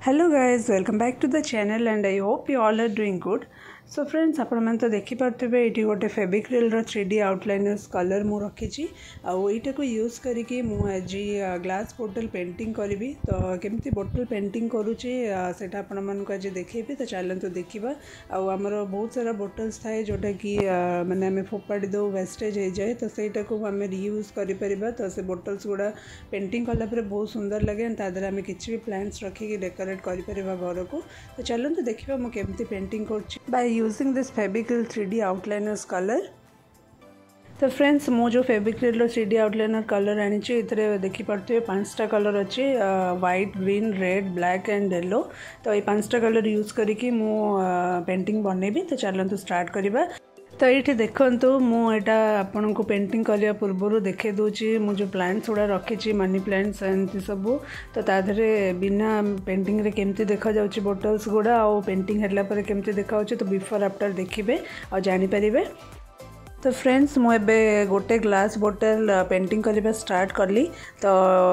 Hello guys, welcome back to the channel and I hope you all are doing good. So friends आप देखिपे ये गोटे फेविक्रिल रो 3D outliner colour मु रखी आईटा को यूज करी आज ग्लास बोटल पेंटिंग करी। तो केमती बोटल पेंटिंग करुच्चे से आज देखी तो चलतु देखा। आमर बहुत सारा बोटल्स थाए जोटा कि माने आम फोपाड़ी दो वेस्टेज हो जाए तो सहीटा को आम रियूज कर। तो से बोटल्स गुड़ा पेंटिंग कलापर बहुत सुंदर लगे एंड तादर आम कि भी प्लांट्स रखिकी डेकोरेट कर घर को। तो चलतु देखा मुझे पेंटिंग कर by using this Fevicryl 3D outliner's color। तो फ्रेंड्स मो जो फेविक्रिल 3D आउटलाइनर कलर आनी देखिपे 5टा कलर अच्छे white green red black and yellow. तो ये 5टा कलर यूज करके मो पेंटिंग बनेबी। तो चलतु स्टार्ट करवा। तो ये देखो मुझा आपन को पेंटिंग करने पूर्व देखे दूची मु जो प्लांट्स गुड़ा रखी मनी प्लांट्स एमती सबू। तो तादरे बिना पेंटिंग रे केमती देखा जाउची बोटल्स गुड़ा आ पेंटिंग हेला पर केमती देखा। तो बिफोर आफ्टर देखिबे और जानी परिबे। तो फ्रेंड्स मुझे गोटे ग्लास बोटल पेंटिंग करने स्टार्ट कली। तो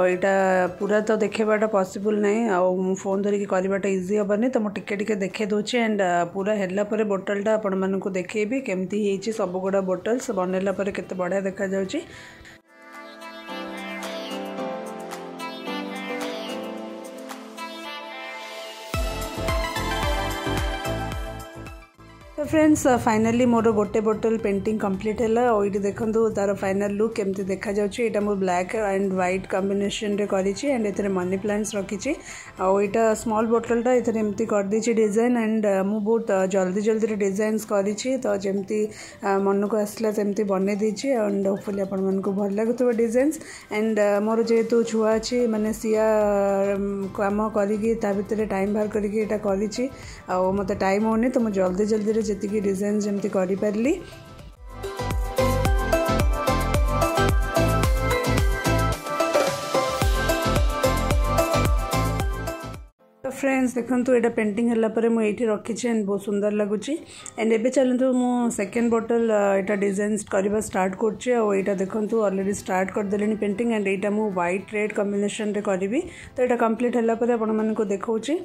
यहाँ पूरा तो देखेबाटा पॉसिबल नहीं आ फोन धरिकी करवाटा इजी हेनी। तो मुझे देखे दूचे एंड पूरा हेल्लापर बोटलटा आपण मानक देखी केमती होती सबगुड़ा बोटल्स बनला केते बढ़िया देखा जाउची। तो फ्रेंड्स फाइनाली मोर गोटे बोटल पेंटिंग कंप्लीट है और ये देखो तार फाइनल लुक केमती देखा जाऊँगी। मोर ब्लैक एंड व्हाइट कॉम्बिनेशन रे करी एंड ये मनी प्लांट्स रखी आईटा स्मॉल बोटलटा ये एमती करदे डिजाइन एंड मु बहुत जल्दी जल्दी डिजाइन्स करी। तो जमती मन को आसला सेमती बने देछि एंड होपफुली आपण मन को भल लागुथबा डिजाइन्स। एंड मोर जेहेतु छुआ अच्छी माने सिया काम करी टाइम बाहर करी एटा करी आ मते टाइम होनी। तो मु जल्दी जल्दी जितकी डिजाइन जमती करी परली। तो फ्रेंड्स देखो ये पेंटिंग हलापर मुझे रखी एंड बहुत सुंदर लगुच। एंड एबे चलतु मु सेकेंड बोटल यहाँ डिजाइन करवा स्टार्ट करा। देखो अलरेडी स्टार्ट करदे पेंटिंग एंड यहाँ मु व्हाइट रेड कॉम्बिनेशन रे करी। तो यहाँ कंप्लीट हलापर आपण को देखौची।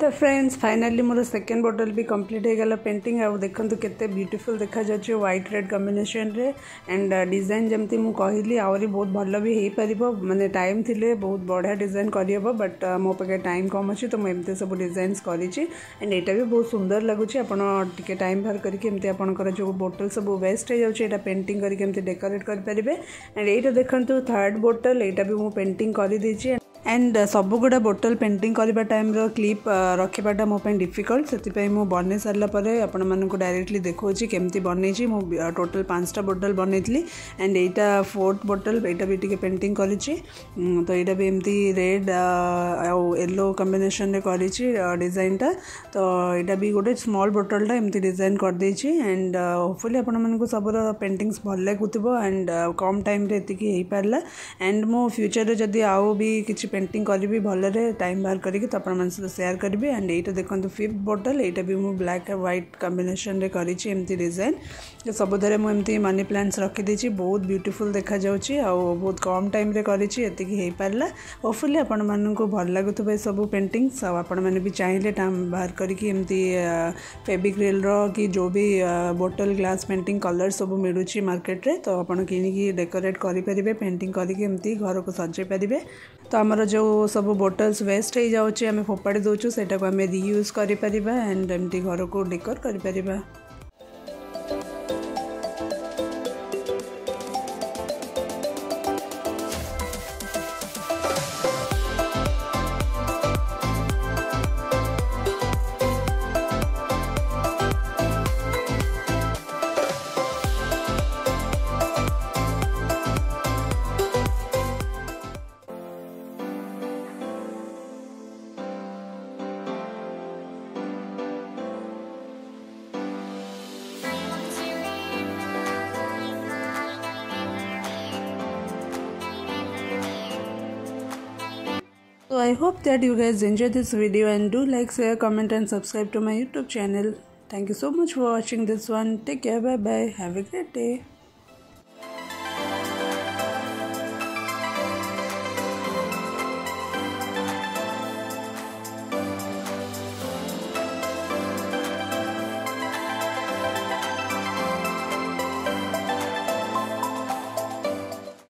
तो फ्रेंड्स फाइनाली मोर सेकेंड बोटल भी कंप्लीट हो गला पेंटिंग आ देखो केते ब्यूटीफुल देखा जाउची व्हाइट रेड कॉम्बिनेशन रे एंड डिजाइन जमती मु कहली आवरी बहुत भल भी हो पारिबो। माने टाइम थिले बहुत बढ़िया डिजाइन करिबो बट मो पके टाइम कम अछि। तो मु एमते सब डिजाइन्स करिछि एंड एटा भी बहुत सुंदर लगुची। आपण टिके टाइम बाहर करके एमते आपनकर जो बोटल सब वेस्ट हो जाउची एटा पेंटिंग करके एमते डेकोरेट कर परिबे। एंड एटा देखंतु थर्ड बोटल एटा भी मु पेंटिंग करि देछि एंड सबगुड़ा बोटल पेंटिंग करने टाइम क्लिप रखा मो डिफिकल्ट से मुझे बन सारापर आपको डायरेक्टली देखी केमती बन टोटल 5टा बोटल बनई थी एंड यहाँ फोर्थ बोटल यहाँ भी टी पेंटिंग करी। तो यहाँ भी एमती रेड आउ येलो कम्बिनेशन रे करी डिजाइनटा। तो यहाँ भी गोटे स्मॉल बोटलटा एमती डिजाइन करदे एंड होपफुली आपको सबूर पेंटिंग्स भल लगुव एंड कम टाइम ये पारा। एंड मो फ्यूचर जदि आउ भी किसी पेंटिंग करी भलरे टाइम बाहर करी तो अपन सहित सेयार करी। एंड यहाँ देखो फिफ्थ बोटल यहाँ भी मुझे ब्लैक एंड व्हाइट कॉम्बिनेशन रे करी एमती डिजाइन। तो सबुदारे मुझे मनी प्लांट्स रखीदे बहुत ब्यूटीफुल देखा जाउची आ बहुत कम टाइम रे करी ये पारा। होपफुली आपण मानक भल लगुवा सब पेंटिंग्स आपण मैंने भी चाहिए टाइम बाहर करके एमती फेविक्रिल रो कि जो भी बोटल ग्लास पेंटिंग कलर सब मिलूँ मार्केट रे। तो आप कि डेकोरेट करेंगे पेंटिंग करके घर को सजाई पारे। तो आमर जो सब बोटल्स वेस्ट हो जाउची आम फोपाड़ी दौचु से आम रियूज करें एंड एमती घर को डेकोर करें। I hope that you guys enjoyed this video and do like, share, comment and subscribe to my YouTube channel. Thank you so much for watching this one. Take care. Bye bye. Have a great day.